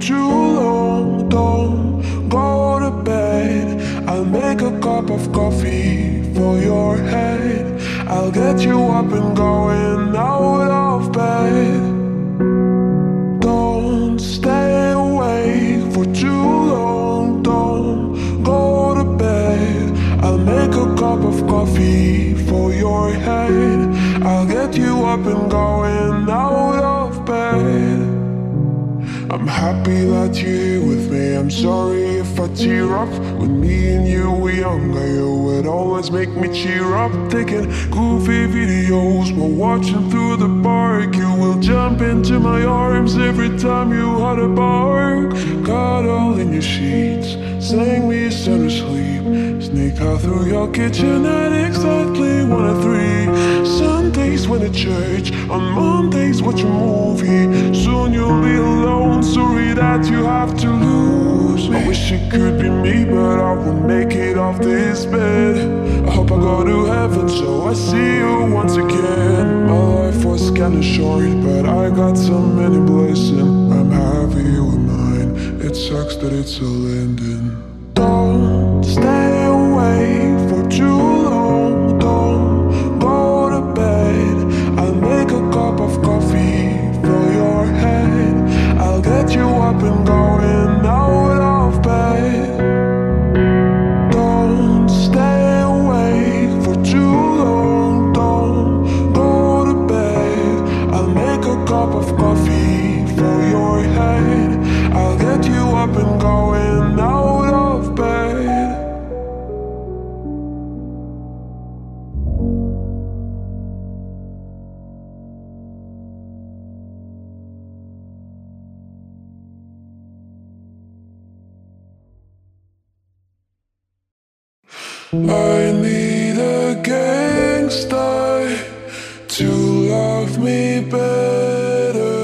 too long, don't go to bed. I'll make a cup of coffee for your head. I'll get you up and going out of bed. Don't stay awake for too long, don't go to bed. I'll make a cup of coffee for your head. I'll get you up and going out of bed. I'm happy that you're here with me. I'm sorry if I tear up. When me and you were younger, you would always make me cheer up. Taking goofy videos while watching through the park. You will jump into my arms every time you had a bark. Cuddle in your sheets, sing me a sound of sleep. Sneak out through your kitchen at exactly 1 or 3. Sundays went to church, on Mondays watch a movie. Soon you'll be alone, sorry that you have to lose me. I wish it could be me, but I won't make it off this bed. I hope I go to heaven so I see you once again. My life was kinda short, but I got so many blessings. I'm happy with mine, it sucks that it's all ending. Don't stay away for too long, don't go to bed. I'll make a cup of coffee for your head. I'll get you up and going out of bed. Don't stay awake for too long, don't go to bed. I'll make a cup of coffee for your head. I'll get you up and going out of bed. I need a gangster to love me better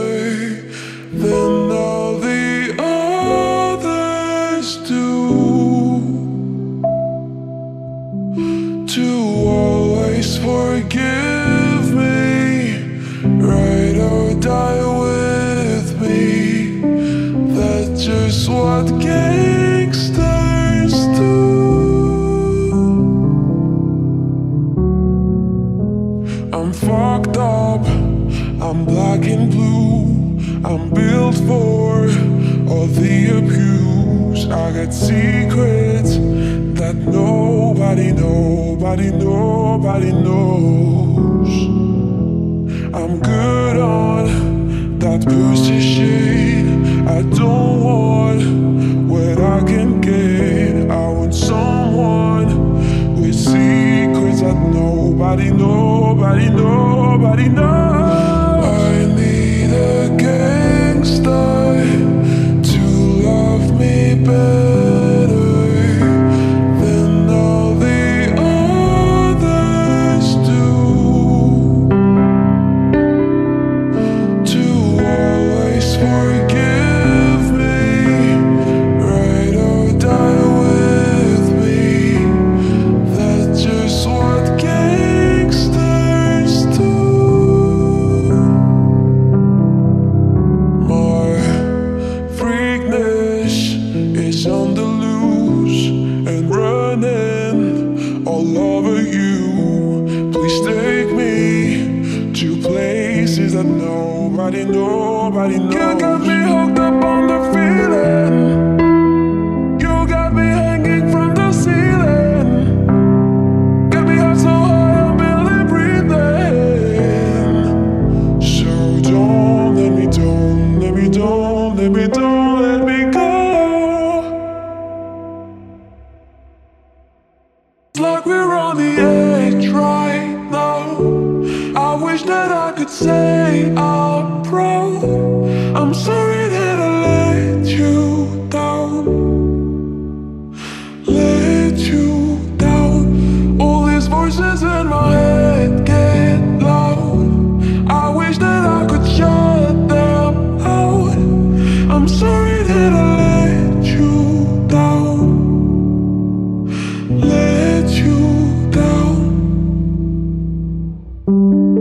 than all the others do. To always forgive me, ride or die with me. That's just what gangsters do. I'm fucked up, I'm black and blue. I'm built for all the abuse. I got secrets that nobody knows. I'm good on that pussy shit. I don't want what I can get. I want someone with secrets that nobody knows. I need a gangster to love me better than all the others do. To always forgive me, ride or die with me. That's just what gangsters do. Nobody knows. You got me hooked up on the feeling. You got me hanging from the ceiling. Got me up so high I'm barely breathing. So don't let me go. It's like we're on the edge right now. I wish that I could say I'm proud. I'm sorry that I let you down, let you down. All these voices in my head get loud. I wish that I could shut them out. I'm sorry that I let you down, let you down. Thank you.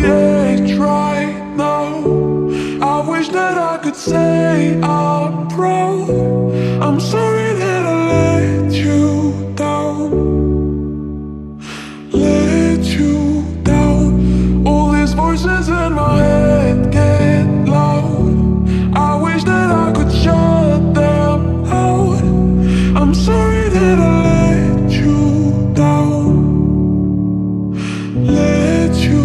create right now. I wish that I could say out proud, I'm sorry that I let you down, let you down. All these voices in my head get loud, I wish that I could shut them out, I'm sorry that I let you down, let you down.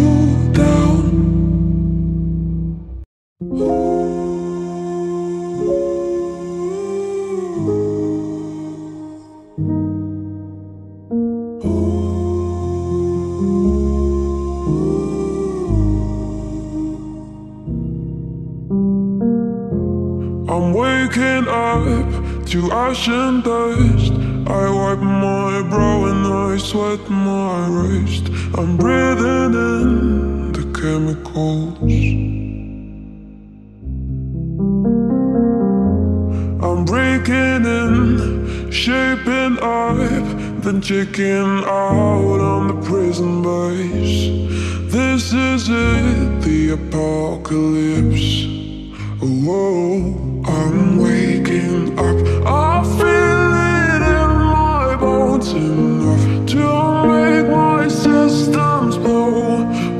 I'm waking up to ash and dust, I wipe my brow and I sweat my wrist. I'm breathing in the chemicals, I'm breaking in, shaping up, then checking out on the prison base. This is it, the apocalypse. Whoa, I'm waking up, I feel it in my bones, enough to make my systems blow.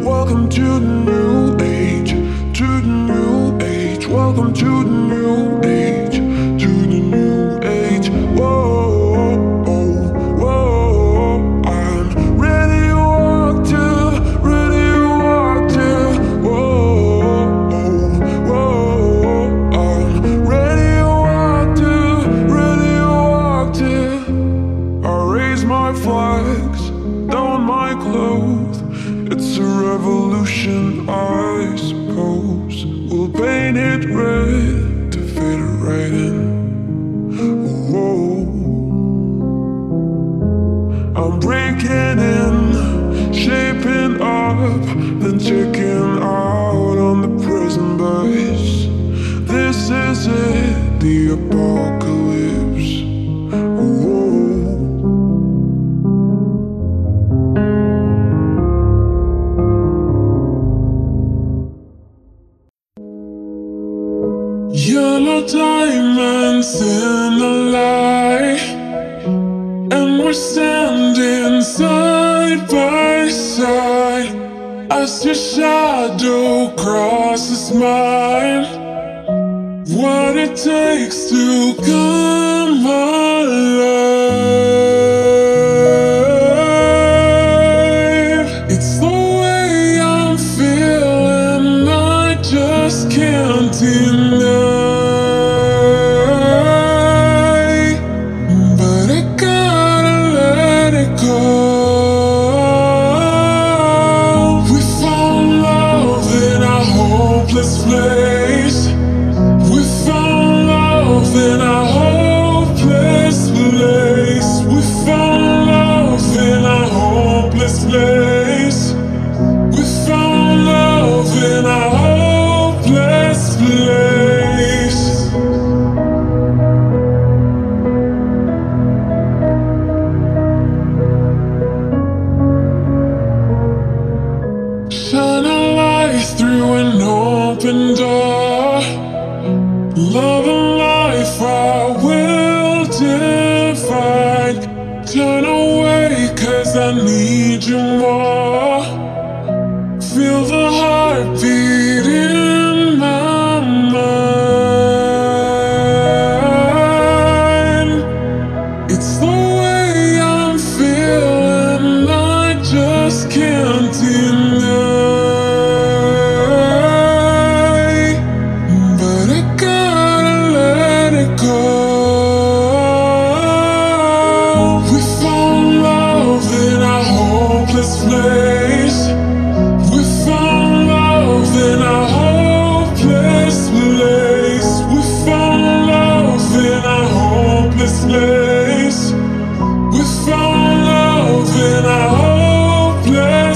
Welcome to the new age, to the new age. Welcome to the new age, to the new age. Whoa, oh, whoa, I'm radioactive, radioactive. Whoa, I suppose we'll paint it red to fit it right in. Whoa, I'm breaking in, shaping up, then checking out on the prison base. This is it, the apocalypse. Yellow diamonds in the light, and we're standing side by side as your shadow crosses mine. What it takes to come alive, it's the way I'm feeling, I just can't deny. Turn away, cause I need you more. Feel the heartbeat in my mind. It's the way I'm feeling, I just can't deny. Place. We found love in a hopeless place.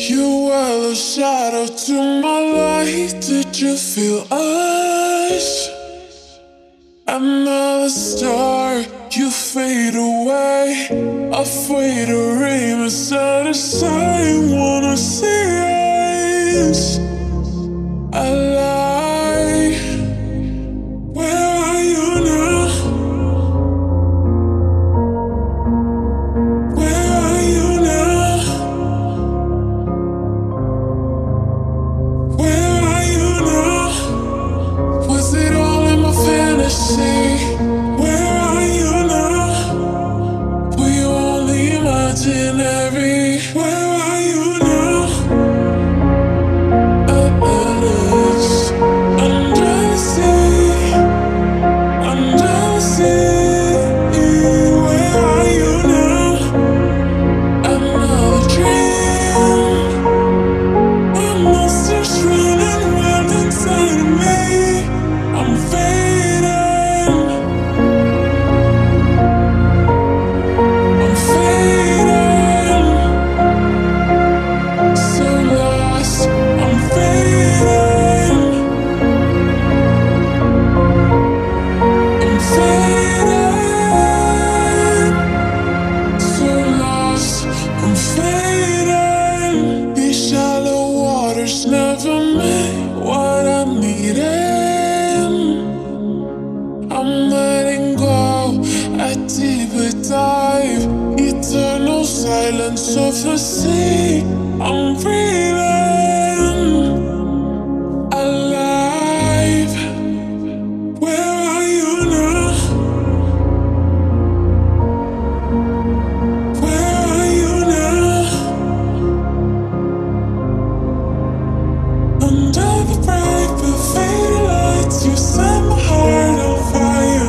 You were the shadow to my light. Did you feel us? Another star, you fade away. Afraid to rain inside a sign. Wanna see us? I lie. Where are you now? Where are you now? Where are you now? Was it all in my fantasy? Where are you now? Were you only imaginary? Where are you now? Eternal silence of the sea. I'm breathing alive. Where are you now? Where are you now? Under the bright but faded lights, you set my heart on fire.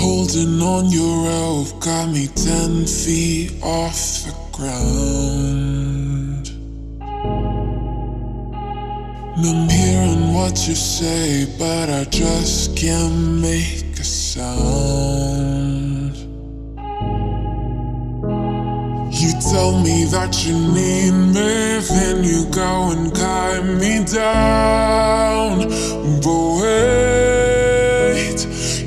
Holding on your rope got me 10 feet off the ground. And I'm hearing what you say, but I just can't make a sound. You tell me that you need me, then you go and guide me down. But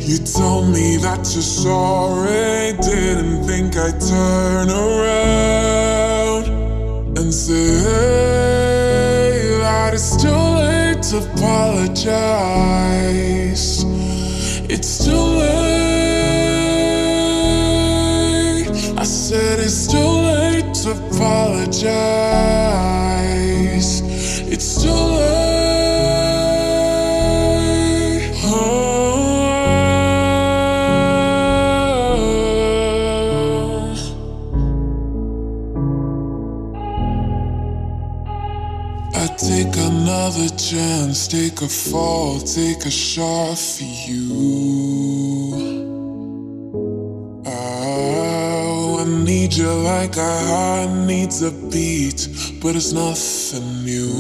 you told me that you're sorry, didn't think I'd turn around and say that it's too late to apologize. It's too late. I said it's too late to apologize. It's too late. Take another chance, take a fall, take a shot for you. Oh, I need you like a heart needs a beat, but it's nothing new.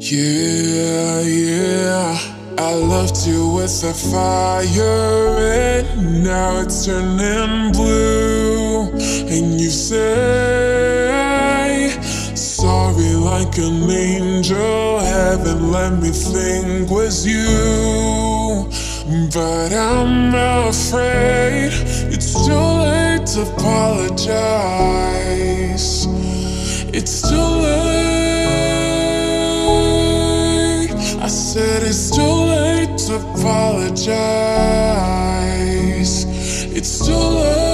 Yeah, yeah, I loved you with a fire and now it's turning blue. And you say sorry like an angel, heaven let me think was you. But I'm afraid it's too late to apologize. It's too late. said it's too late to apologize. It's too late.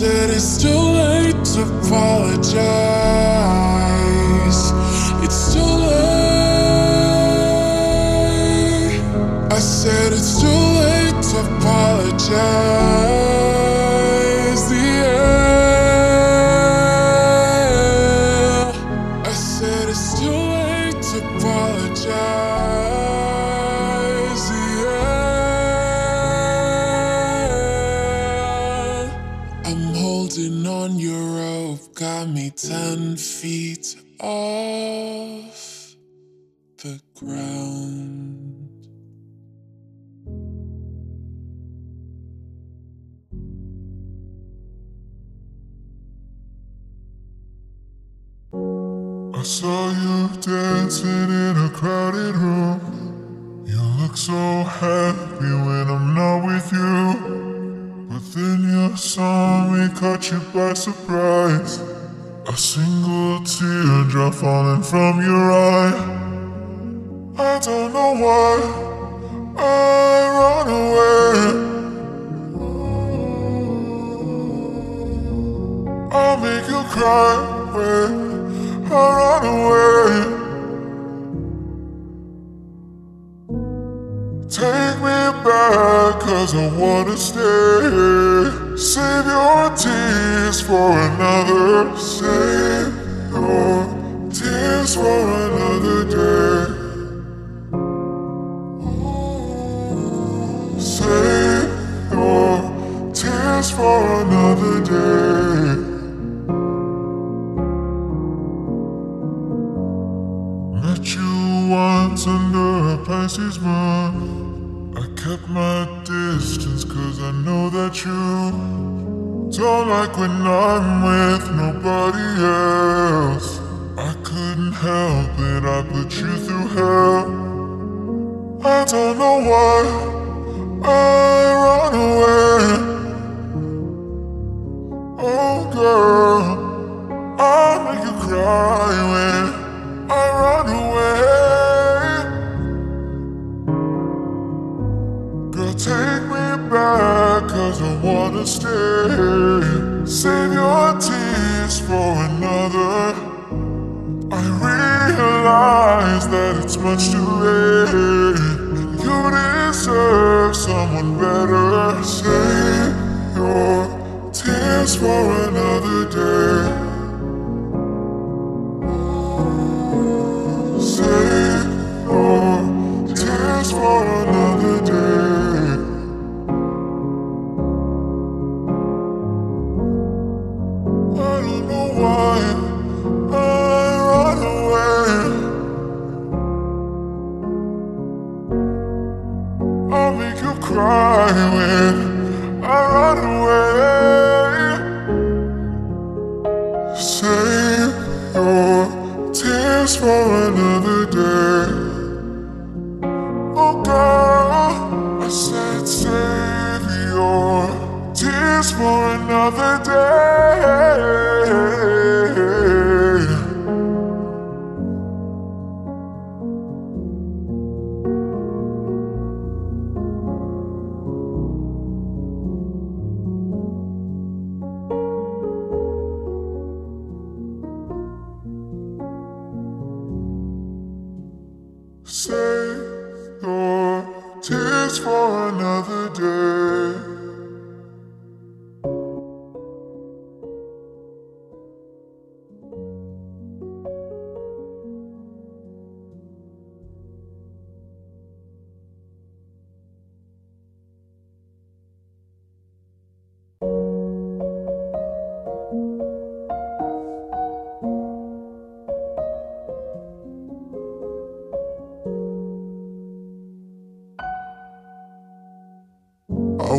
It's too late to apologize. It's too late. I said it's too late to apologize. It's too late. I said it's too late to apologize. Yeah. I said it's too late to apologize, yeah. I'm holding on your rope, got me 10 feet off the ground. I saw you dancing in a crowded room. You look so happy when I'm not with you, but then you saw me, caught you by surprise. A single teardrop falling from your eye. I don't know why I run away. I'll make you cry when I run away. Take me back, 'cause I wanna stay. Save your tears for another. Save your tears for another day. Save your tears for another day. Once under a Pisces moon, I kept my distance 'cause I know that you don't like when I'm with nobody else. I couldn't help it, I put you through hell. I don't know why I run away. Oh girl, I'll make you cry when I run away. Girl, take me back, 'cause I wanna stay. Save your tears for another. I realize that it's much too late. You deserve someone better. Save your tears for another day. For another day. I don't know why I run away. I'll make you cry when I run away. Save your tears for another day. Oh girl, I said save your tears for another day. Save your tears for another day.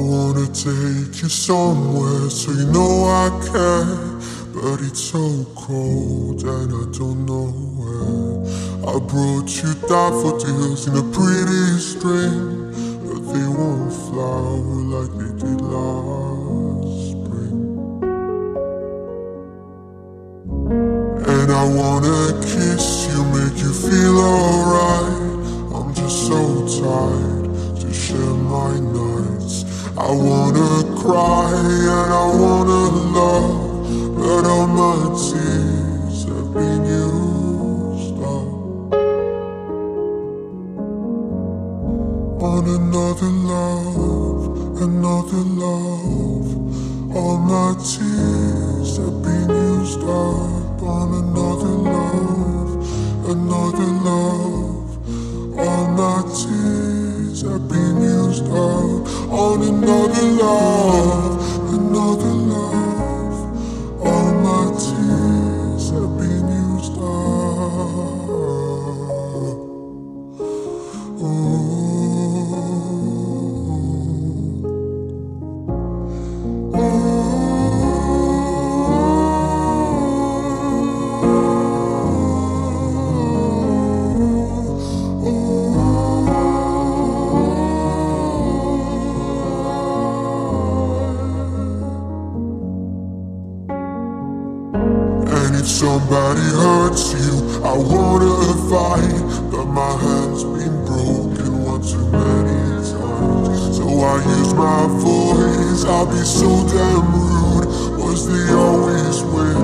wanna take you somewhere so you know I care, but it's so cold and I don't know where. I brought you daffodils in a pretty string, but they won't flower like they did last spring. And I wanna kiss you, make you feel alright. I'm just so tired to share my nights. I wanna cry and I wanna love, but all my tears have been used up on another love, another love. All my tears have been used up on another love, another love. All my tears have been used up on another love, another love. All my tears have been used up. Ooh. If somebody hurts you, I wanna fight, but my hand's been broken one too many times. So I use my voice, I'll be so damn rude. Was they always win,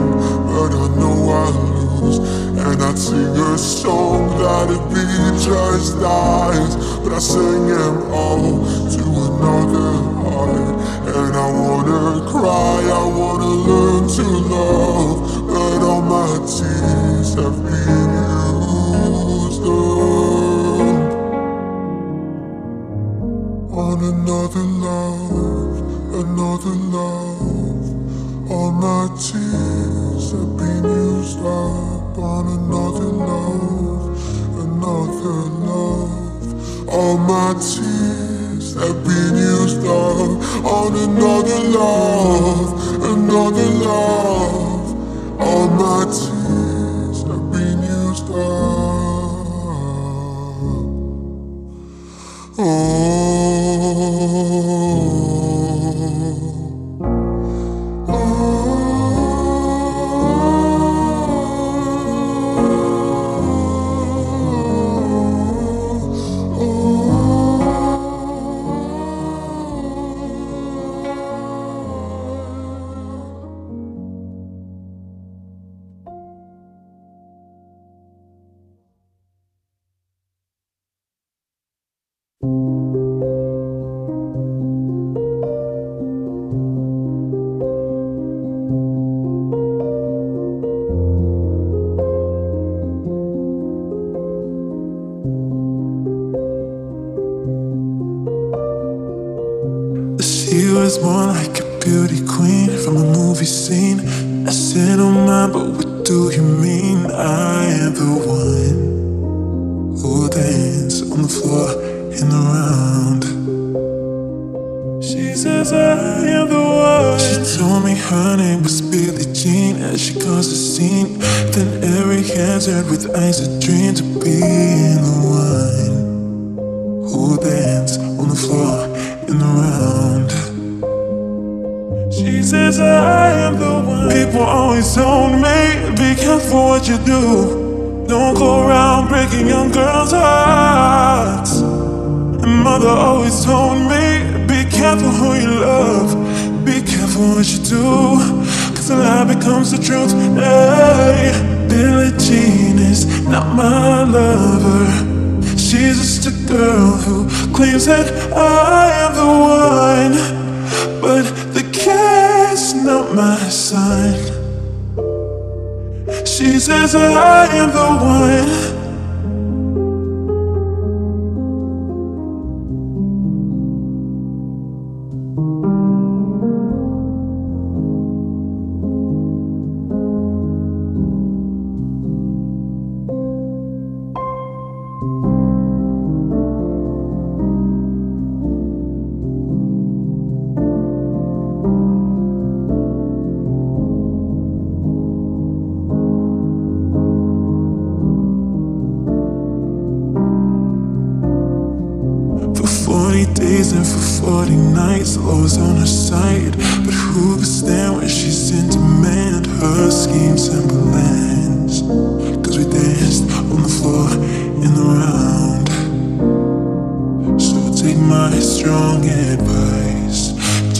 but I know I lose. And I'd sing a song that'd be just lies, but I sing them all to another heart. And I wanna cry, I wanna learn to love, all my tears have been used up on another love, another love. All my tears have been used up on another love, another love. All my tears have been used up on another love, another love. All my tears have been used up. Oh, oh. She was born like a beauty queen from a movie scene. I said, oh my, but what do you mean? I am the one who will dance on the floor in the round. She says, I am the one. She told me her name was Billie Jean as she caused a scene. Then Eric hazard with eyes that dream to be in the one who will dance on the floor in the round. She says I am the one. People always told me, be careful what you do. Don't go around breaking young girls' hearts. And mother always told me, be careful who you love. Be careful what you do, cause a lie becomes the truth. Hey, Billie Jean is not my lover. She's just a girl who claims that I am the one, but the cat's not my sign. She says that I am the one. days and for 40 nights, love's on her side. But who can stand when she's in demand? Her schemes and plans, 'cause we danced on the floor in the round. So take my strong advice,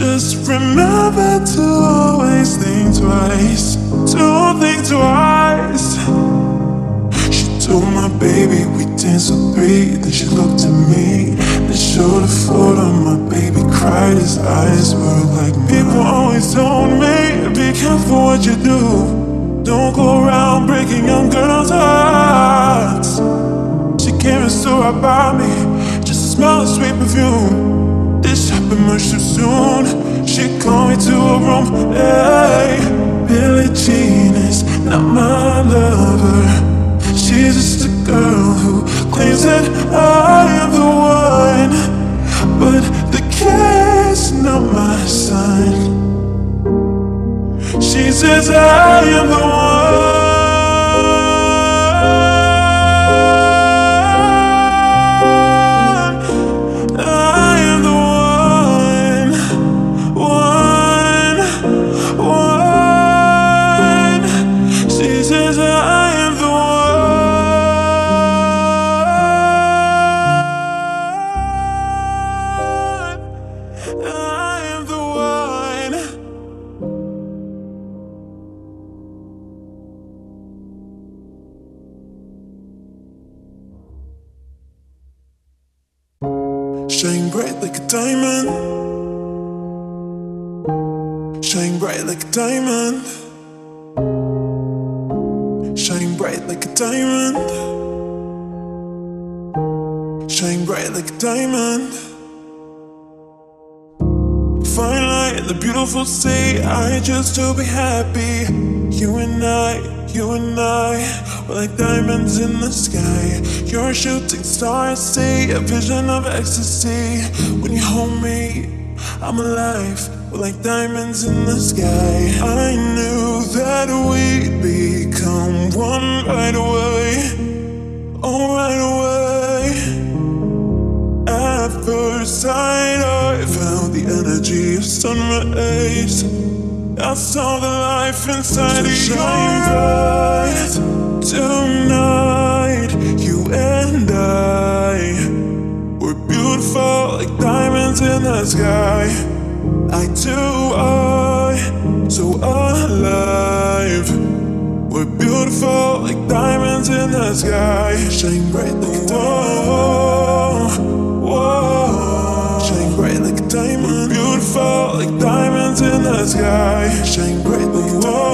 just remember to always think twice. Don't think twice. She told my baby we danced on three, then she looked at me, then showed a photo. My baby cried, his eyes were like mine. People always told me, be careful what you do, don't go around breaking young girls' hearts. She came and stood right by me, just a smell of sweet perfume. This happened much too soon. She called me to her room, hey, Billie Jean is not my lover. She's just a girl who claims that I am the one, but the kiss not my sign. She says I am the one, I am the one. She says I am the one. Shine bright like a diamond, shine bright like a diamond, shine bright like a diamond, shine bright like a diamond. Fine light, the beautiful sea, I just to be happy. You and I, we're like diamonds in the sky. You're a shooting star, I see a vision of ecstasy. When you hold me, I'm alive. We're like diamonds in the sky. I knew that we'd become one right away, oh right away. At first sight, I felt the energy of sun rays. I saw the life inside of your eyes. Tonight, you and I, we're beautiful like diamonds in the sky. I do, I, so alive. We're beautiful like diamonds in the sky. Shine bright like a diamond. Whoa, shine bright like a diamond. We're beautiful like diamonds in the sky. Shine bright like a diamond.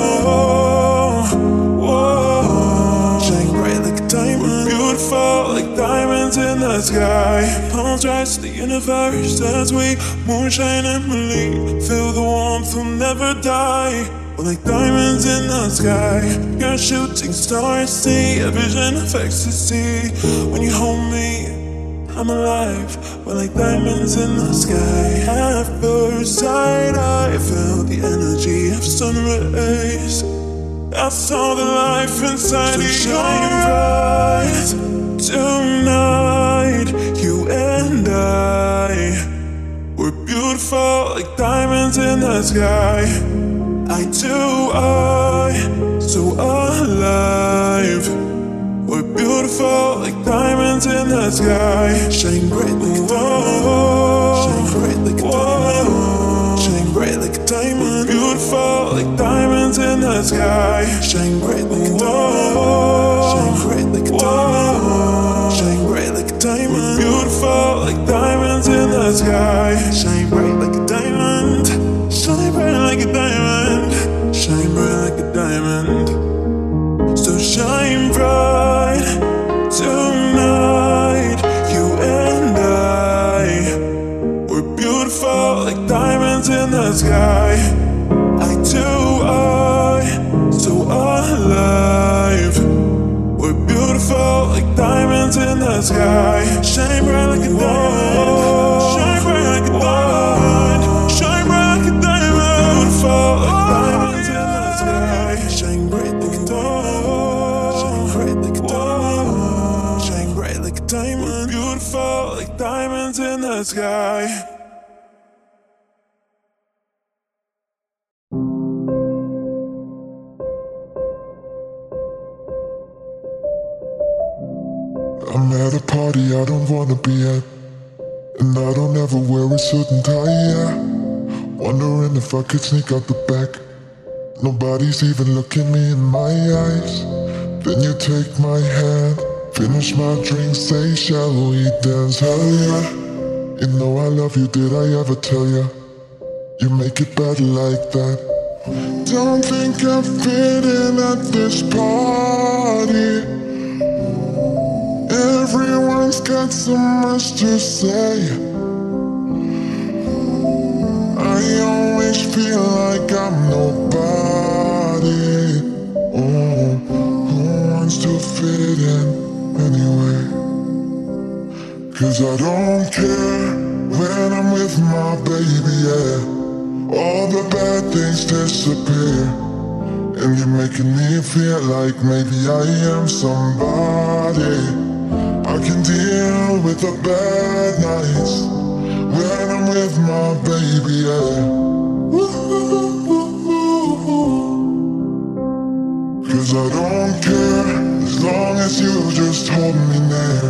Whoa, shine bright like a diamond. We're beautiful like diamonds in the sky. Apologize to the universe as we moonshine and believe. Feel the warmth, we'll never die. We're like diamonds in the sky. You're a shooting star, I see a vision of ecstasy. When you hold me, I'm alive. We're like diamonds in the sky. At first sight, I felt the energy of sun rays. I saw the life inside of your eyes. Tonight, you and I, we're beautiful like diamonds in the sky. I do, I, so alive. We're beautiful like diamonds in the sky. Shine bright like a diamond. Shine bright like a diamond. Shine bright like a diamond. We're beautiful like diamonds in the sky. Shine bright like a diamond. Shine bright like a diamond. Shine bright like a diamond. We're beautiful like diamonds in the sky. Shine bright like a diamond. Shine bright like a diamond. Shine bright like a diamond. So shine bright tonight, you and I, we're beautiful like diamonds in the sky. I do, I, so alive. We're beautiful like diamonds in the sky. Shine bright like a diamond. Shine bright like a diamond. Shine bright like a diamond. Beautiful like diamonds in the sky. Shine bright like a diamond. Shine bright like a diamond. Shine bright like a diamond. Beautiful like diamonds in the the sky. I'm at a party I don't wanna be at, and I don't ever wear a suit and tie, yeah. Wondering if I could sneak out the back. Nobody's even looking me in my eyes. Then you take my hand, finish my drink, say shall we dance, hell yeah. You know I love you, did I ever tell ya? You make it better like that. Don't think I fit in at this party. Everyone's got so much to say. I always feel like I'm nobody. Oh, who wants to fit in anyway? 'Cause I don't care when I'm with my baby, yeah. All the bad things disappear, and you're making me feel like maybe I am somebody. I can deal with the bad nights when I'm with my baby, yeah. Ooh. 'Cause I don't care as long as you just hold me near.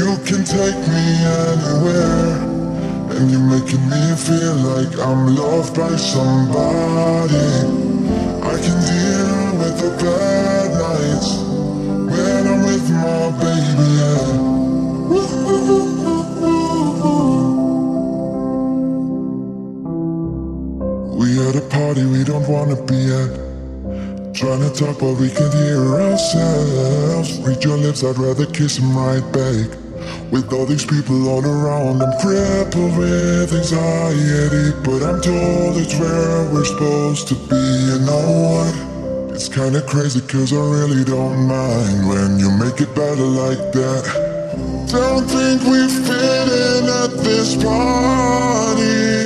You can take me anywhere, and you're making me feel like I'm loved by somebody. I can deal with the bad nights when I'm with my baby. Party we don't wanna be at, trying to talk but we can't hear ourselves. Read your lips, I'd rather kiss them right back. With all these people all around, I'm crippled with anxiety, but I'm told it's where we're supposed to be. You know what, it's kinda crazy 'cause I really don't mind when you make it better like that. Don't think we fit in at this party.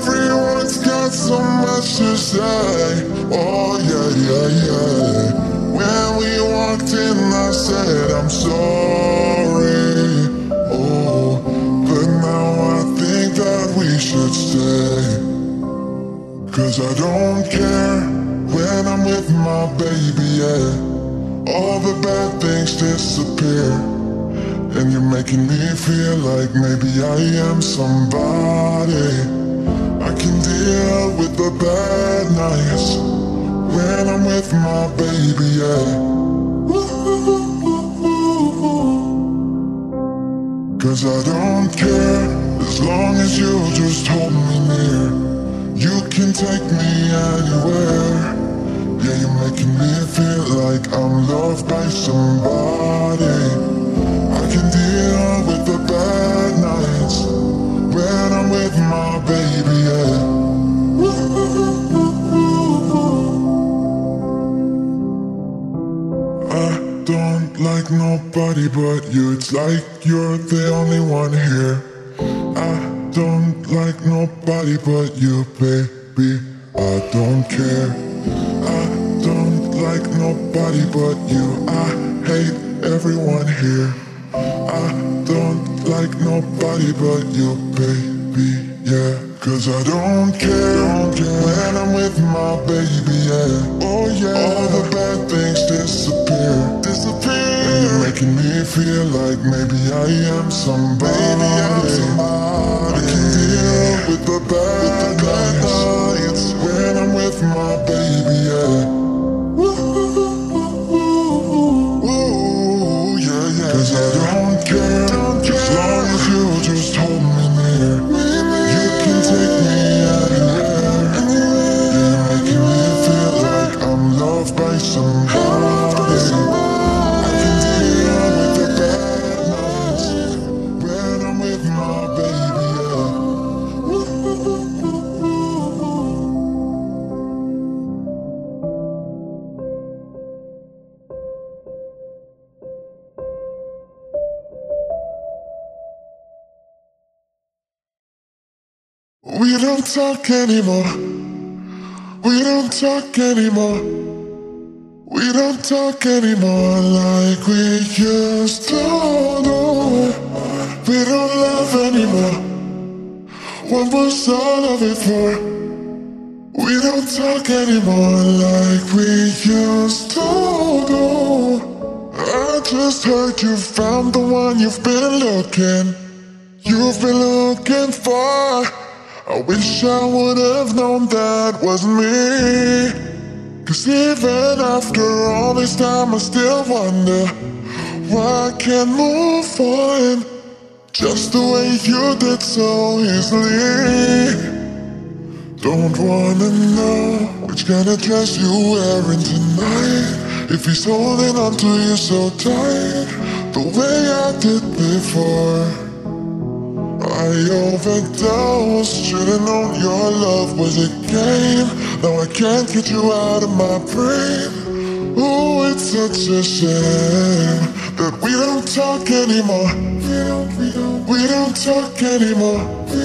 Everyone's got so much to say. Oh yeah, yeah, yeah. When we walked in I said I'm sorry. Oh, but now I think that we should stay. 'Cause I don't care when I'm with my baby, yeah. All the bad things disappear, and you're making me feel like maybe I am somebody. I can deal with the bad nights when I'm with my baby, yeah. Ooh. 'Cause I don't care as long as you just hold me near. You can take me anywhere, yeah. You're making me feel like I'm loved by somebody. I can deal with the bad nights when I'm with my baby, yeah. I don't like nobody but you. It's like you're the only one here. I don't like nobody but you, baby. I don't care. I don't like nobody but you. I hate everyone here. I don't like nobody but you, baby, yeah. 'Cause I don't care when I'm with my baby, yeah. Oh yeah. All the bad things disappear. And you're making me feel like maybe I am somebody. I can deal with the bad nights when I'm with my baby, yeah. Cause I don't care, as long as you just hold me near. You can take me anywhere, you're making me feel like I'm loved by somebody. I can deal with the bad nights when I'm with my baby, We don't talk anymore. We don't talk anymore. We don't talk anymore like we used to. No. We don't love anymore. What was all of it for? We don't talk anymore like we used to do. I just heard you found the one you've been looking for. I wish I would have known that was me. Cause even after all this time I still wonder why I can't move on just the way you did so easily. Don't wanna know which kind of dress you're wearing tonight, if he's holding on to you so tight the way I did before. I overdosed, should've known your love was a game. Now I can't get you out of my brain. Oh, it's such a shame that we don't talk anymore. We don't talk anymore. We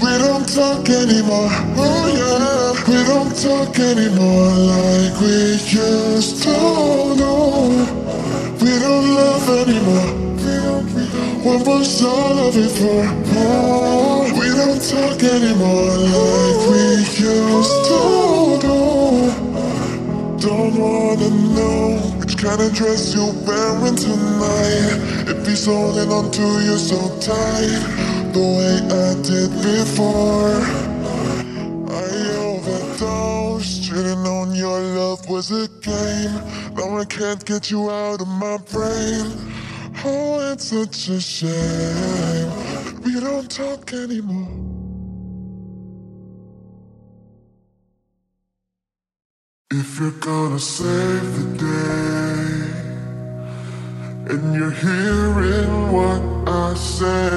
We don't talk anymore. Oh yeah, we don't talk anymore like we used to do. We don't love anymore. What was all of it for? Oh, we don't talk anymore like we used to do. Don't wanna know which kind of dress you're wearing tonight, if he's holding on to you so tight the way I did before. Should've known your love was a game. Now I can't get you out of my brain. Oh, it's such a shame. We don't talk anymore. If you're gonna save the day, and you're hearing what I say,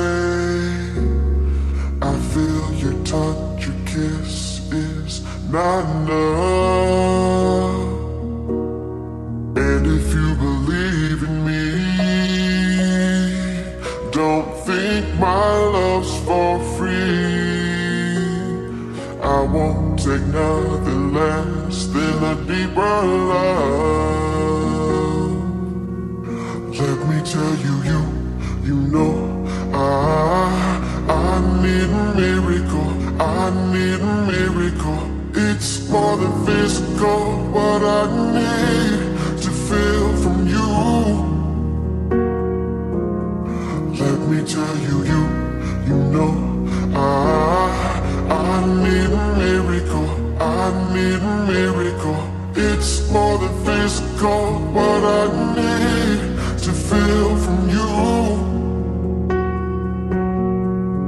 I feel your touch, your kiss is not enough. And if you believe in me, don't think my love's for free. I won't take nothing less than a deeper love. Let me tell you, you know I need a miracle. I need a miracle. It's more than physical, what I need to feel from you. Let me tell you. I need to feel from you.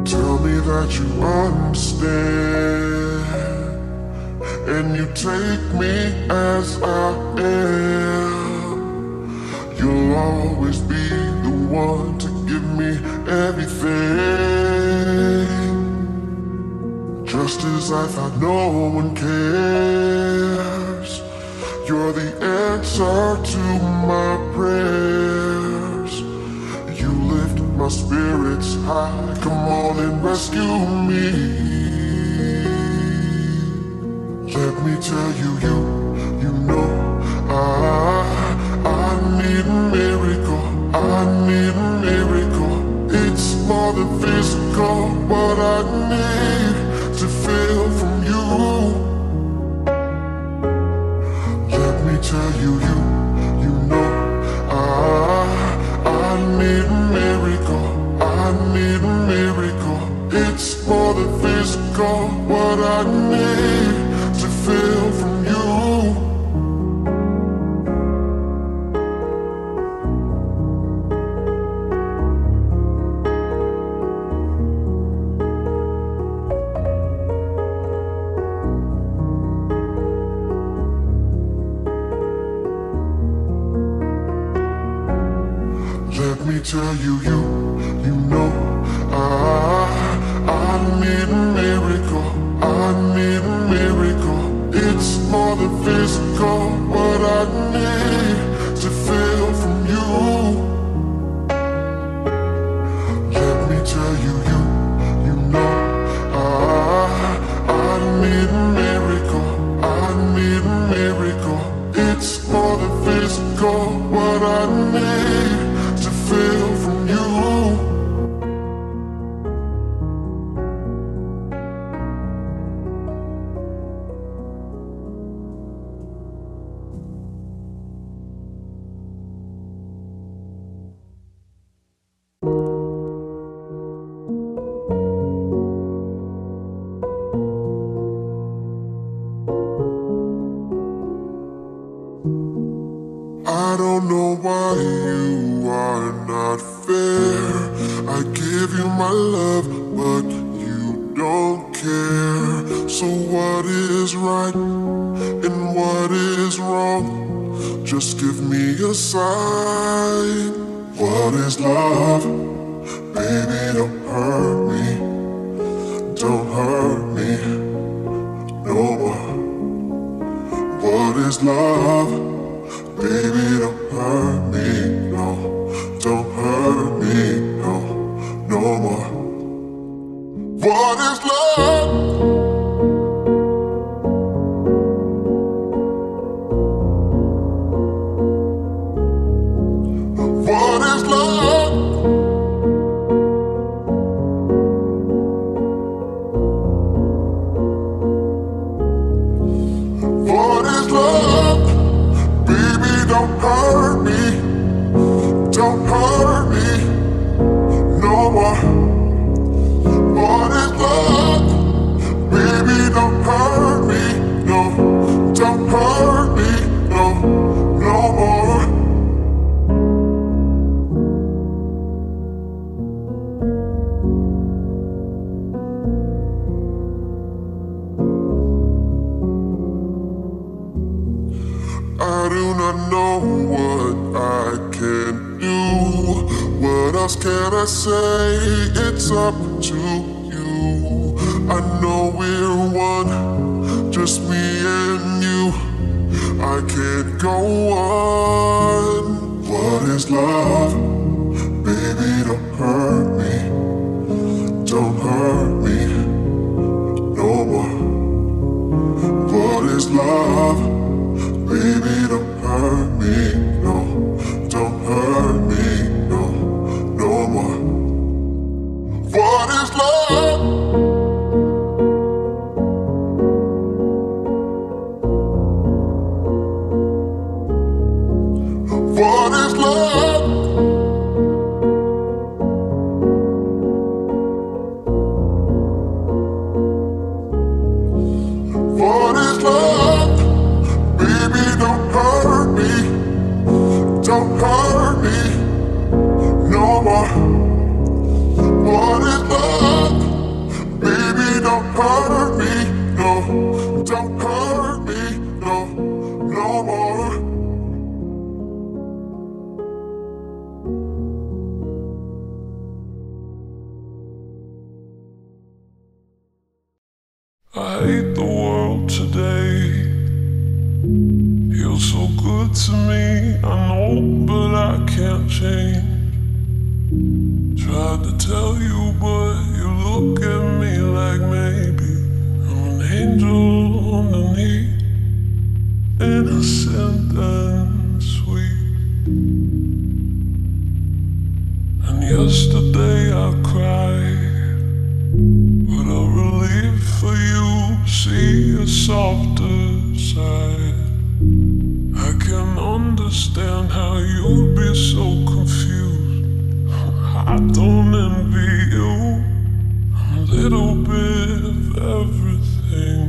Tell me that you understand, and you take me as I am. You'll always be the one to give me everything, just as I thought no one cares. You're the answer to my prayers. You lift my spirits high. Come on and rescue me. Let me tell you, you know I need a miracle. I need a miracle. It's more than physical, but I need to feel from you. Tell you know I need a miracle. I need a miracle. It's more than physical, what I need to feel from you. Tell you know I need a miracle. I need a miracle. It's more than physical, what I need to feel from you. Let me tell you know I need a miracle. I need a miracle. It's more than physical, what I need to feel from you. I don't know why you are not fair. I give you my love, but you don't care. So what is right and what is wrong? Just give me a sign. What is love? Baby, don't hurt me. Don't hurt me no more. What is love? Baby, don't hurt me, no. Don't hurt me, no. No more. What is love? What is love? What is love? Don't hurt me, don't hurt me no more. What is love? Baby, don't hurt me, no. Don't hurt me, no, no more. I do not know what I can do. What else can I say? It's up to you. I know we're one, just me and you. I can't go on. What is love? Baby, don't hurt me. Don't hurt me no more. What is love? Baby, don't hurt me, no. Don't hurt me, no. No more. What is love? What is love? What is love? Don't hurt me. Don't hurt me no more. What is love? Baby, don't hurt me, no. Don't hurt me, no, no more. I hate the world today. You're so good to me, I know, but I can't change. Tried to tell you, but you look at me like maybe I'm an angel underneath. Innocent and sweet. And yesterday I cried, but I relieved for you, see a softer side. I can understand how you'd be so confused. I don't envy you. I'm a little bit of everything.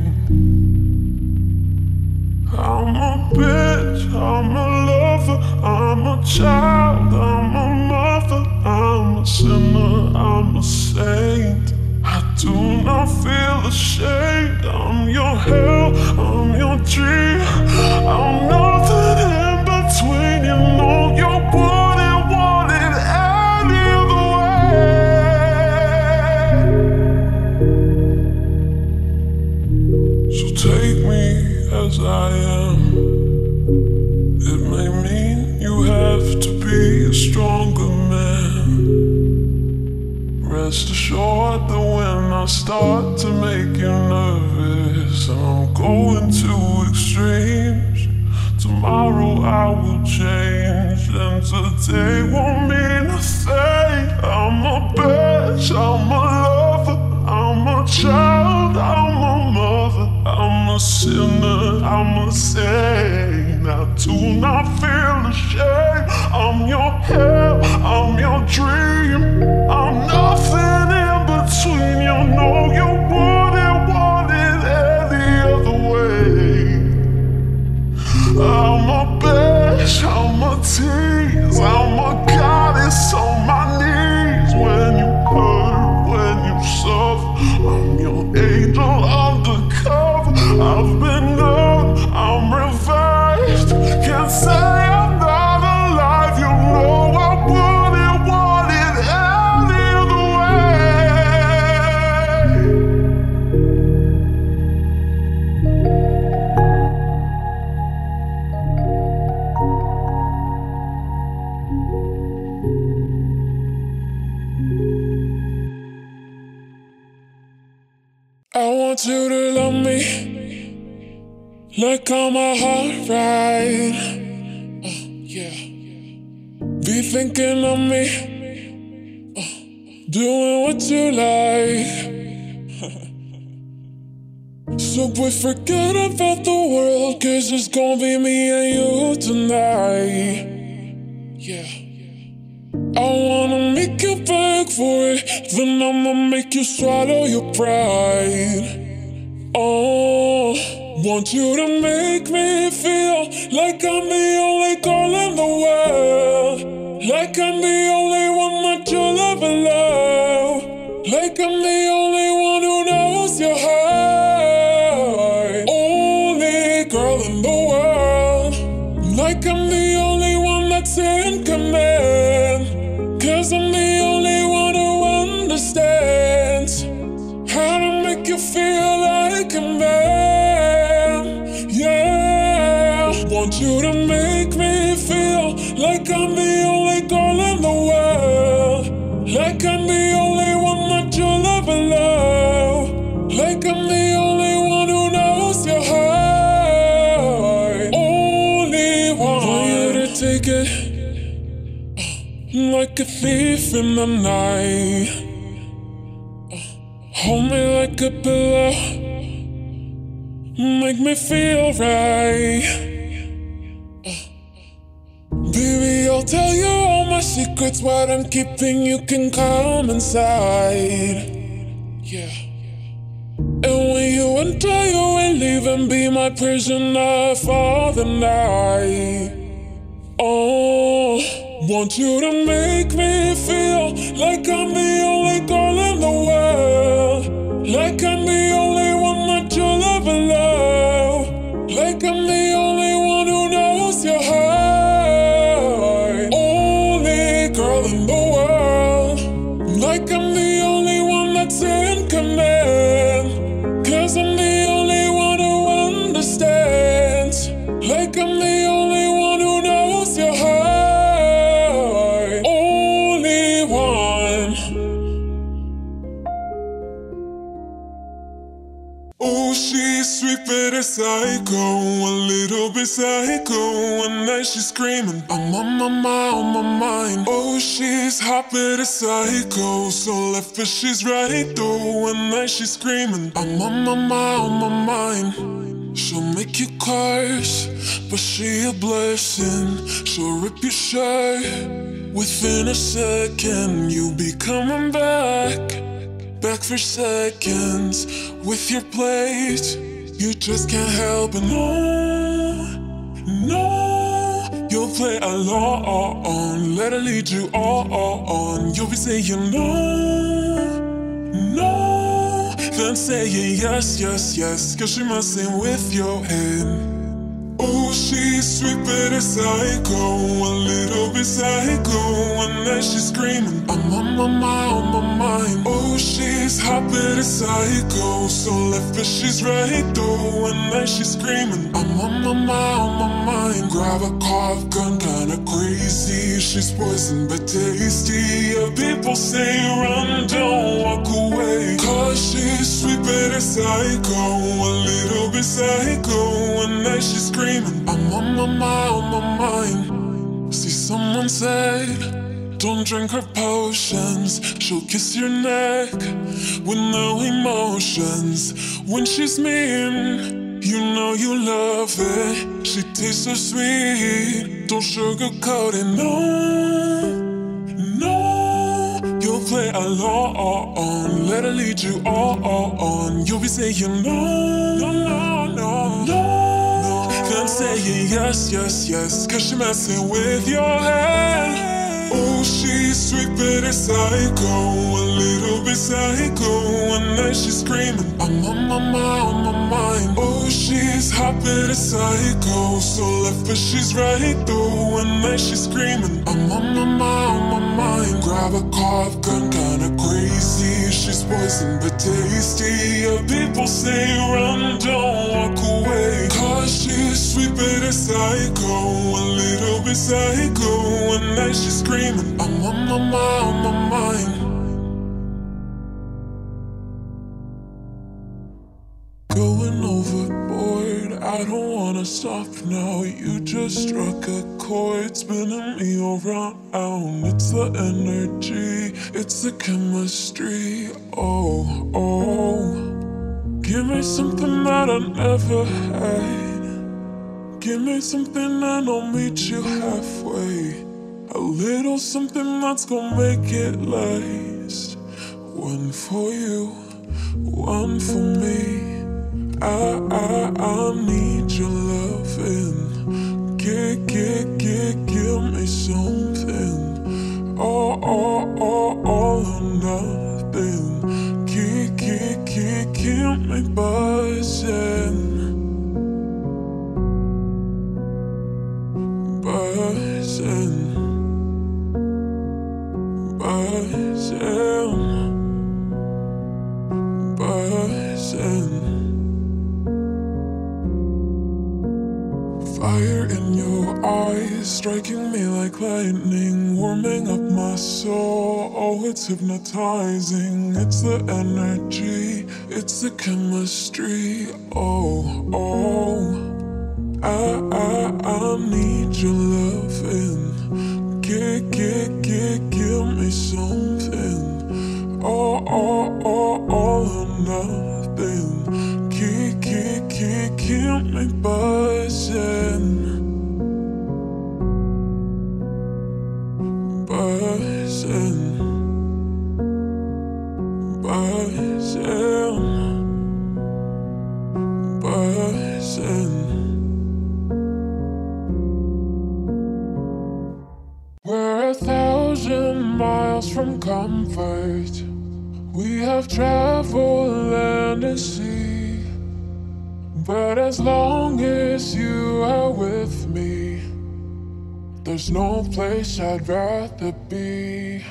I'm a bitch, I'm a lover, I'm a child, I'm a mother, I'm a sinner, I'm a saint. I do not feel ashamed. I'm your hell, I'm your dream, I'm nothing in between. You know you wouldn't want it any other way. So take me as I am. It may mean you have to be a stronger man. Rest assured that when I start to make you nervous, I'm going to extremes. Tomorrow I will change, and today won't mean a thing. I'm a bitch, I'm a lover, I'm a child, I'm a mother, I'm a sinner, I'm a saint. I do not feel ashamed. I'm your hell, I'm your dream, I'm nothing in between. You know you wouldn't want it any other way. I'm a bitch, I'm a tease, I'm a goddess on my knees. When you hurt, when you suffer, I'm your angel undercover. I've been known, I'm revived. Can't say I'm not alive, you know I wouldn't want it any other way. I want you to love me like I'm a heart right. Be thinking of me, doing what you like. So we forget about the world, cause it's gonna be me and you tonight. Yeah, I wanna make you beg for it, then I'ma make you swallow your pride. Oh, want you to make me feel like I'm the only girl in the world, like I'm the only one that you'll ever love, like I'm the only one who knows your heart, only girl in the world, like I'm the only one that's in command, cause I'm the only one who understands how to make you feel like a man. Want you to make me feel like I'm the only girl in the world, like I'm the only one that you'll ever love, like I'm the only one who knows your heart, only one. Want you to take it like a thief in the night, hold me like a pillow, make me feel right. Baby, I'll tell you all my secrets, what I'm keeping, you can come inside. Yeah. And when you enter, you will leave and be my prisoner for the night. Oh, want you to make me feel like I'm the only girl in the world, like I'm the only one that you'll ever love, like I'm the only one who knows your heart, only girl in the world, like I'm the only one that's in command, 'cause I'm the only one who understands, like I'm the only one who knows your heart, only one. Oh, she's sweet but a psycho, a little bit psycho. One night she's screaming, I'm on my mind. Oh, she's hot but a psycho, so left but she's right though. One night she's screaming, I'm on my mind. She'll make you curse, but she a blessing. She'll rip your shirt within a second. You'll be coming back for seconds with your plate. You just can't help it. No, you'll play along. Let her lead you on. You'll be saying no. Then saying yes, yes, yes, 'cause she must sing with your hand. Oh, she's sweet but a psycho, a little bit psycho. One night she's screaming, I'm on my mind. Oh, she's hot but a psycho, so left but she's right though. One night she's screaming, I'm on my mind. Grab a cop gun, kinda crazy. She's poison but tasty. Yeah, people say run, don't walk away, 'cause she's sweet but a psycho, a little bit psycho. One night she's screaming, I'm on my mind. See, someone said, don't drink her potions. She'll kiss your neck with no emotions. When she's mean, you know you love it. She tastes so sweet, don't sugarcoat it. No, you'll play along. Let her lead you all on. You'll be saying no. Then saying yes, yes, yes, 'cause she messing with your head. Oh, she's sweet but a psycho, a little bit psycho. One night she's screaming, I'm on my mind. Oh, she's hot but a psycho, so left but she's right though. One night she's screaming, I'm on my mind. Grab a cop gun, kinda crazy. She's poison but tasty. Yeah, people say run, don't walk away, 'cause she's sweet but a psycho, a little bit psycho. One night she's screaming, I'm on my mind. Going overboard, I don't wanna stop now. You just struck a chord, spinning me around. It's the energy, it's the chemistry. Oh, give me something that I never had. Give me something and I'll meet you halfway. A little something that's gonna make it last. One for you, one for me. I need your loving. Give me something. All or nothing. Keep me buzzing. Fire in your eyes, striking me like lightning, warming up my soul. Oh, it's hypnotizing. It's the energy, it's the chemistry. Oh. I need your loving. Give me something. All or nothing. Keep me buzzing. 1,000 miles from comfort. We have traveled land and sea, but as long as you are with me, there's no place I'd rather be.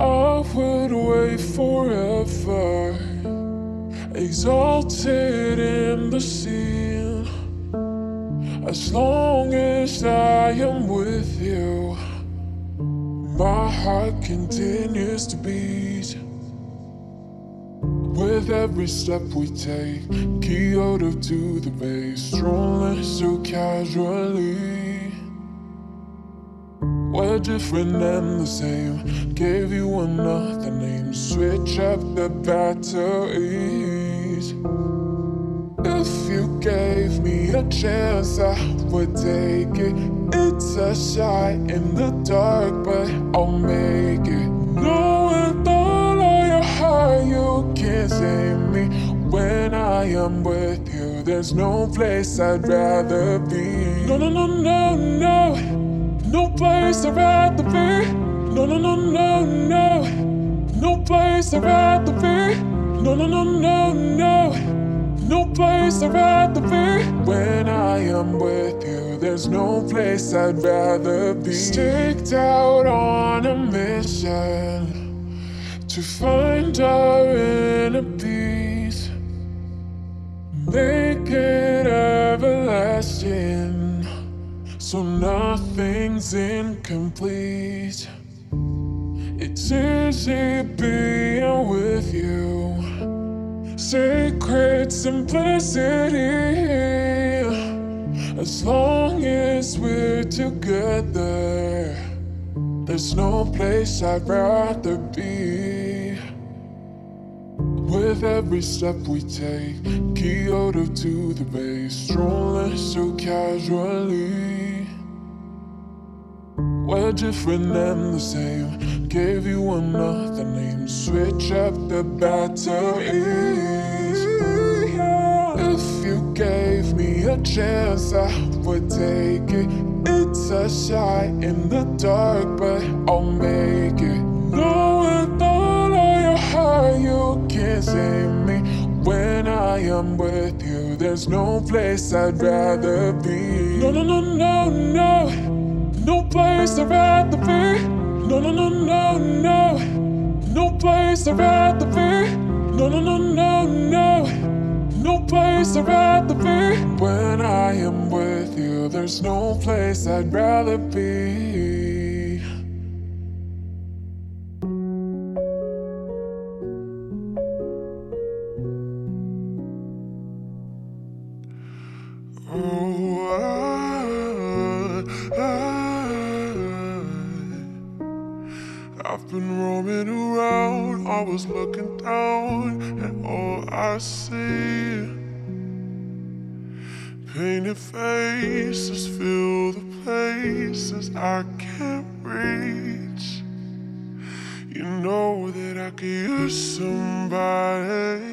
I would wait forever, exalted in the sea, as long as I am with you. My heart continues to beat. With every step we take, Kyoto to the bay, strolling so casually. We're different and the same, gave you another name, switch up the batteries. If you gave me a chance, I would take it. It's a shot in the dark, but I'll make it. Knowing all of your heart, you can't save me. When I am with you, there's no place I'd rather be. No, no, no, no, no. No place I'd rather be. No, no, no, no, no. No place I'd rather be. No, no, no, no, no. No place I'd rather be. When I am with you, there's no place I'd rather be. Sticked out on a mission to find our inner peace, make it everlasting, so nothing's incomplete. It's easy being with you, sacred simplicity. As long as we're together, there's no place I'd rather be. With every step we take, Kyoto to the bay, strolling so casually. We're different and the same, gave you another name, switch up the batteries. If you gave me a chance, I would take it. It's a shot in the dark, but I'll make it. Knowing all of your heart, you can't save me. When I am with you, there's no place I'd rather be. No, no, no, no, no. No place I'd rather be. No, no, no, no, no. No place I'd rather be. No, no, no, no, no. No place I'd rather be. When I am with you, there's no place I'd rather be. Looking down and all I see, painted faces fill the places I can't reach. You know that I could use somebody.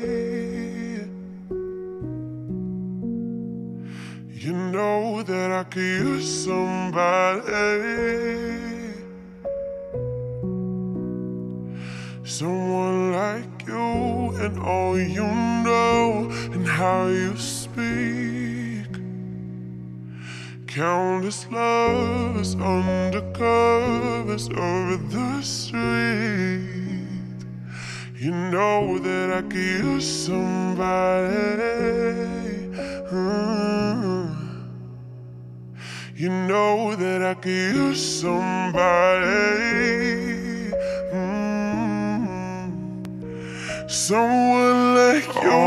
You know that I could use somebody. Someone like you and all you know and how you speak. Countless lovers under covers over the street. You know that I could use somebody. You know that I could use somebody. Someone like you.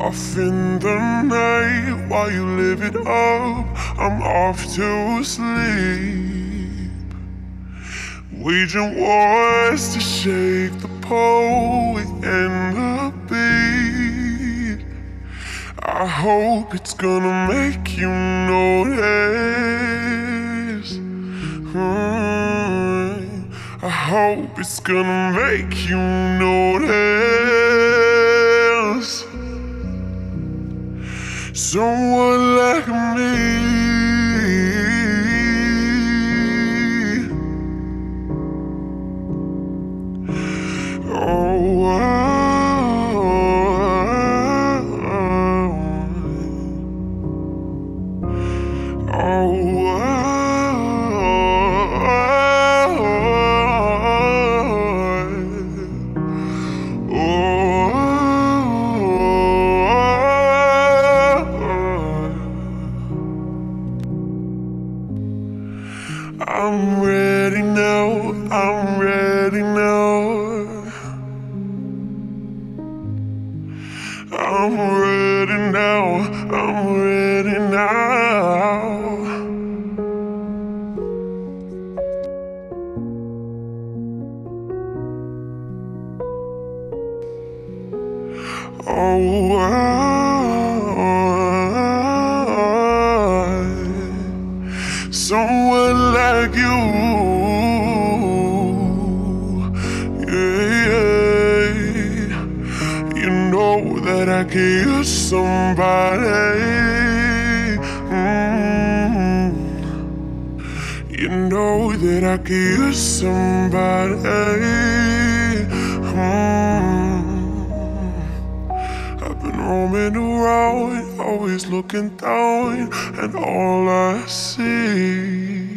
Off in the night while you live it up, I'm off to sleep. Waging wars to shake the poet and the beat. I hope it's gonna make you notice. I hope it's gonna make you notice someone like me. I'm ready now, I'm ready now. I'm ready now, I'm ready now. Oh, someone like you, yeah. You know that I could use somebody. You know that I could use somebody. I've been roaming around, always looking down, and all I see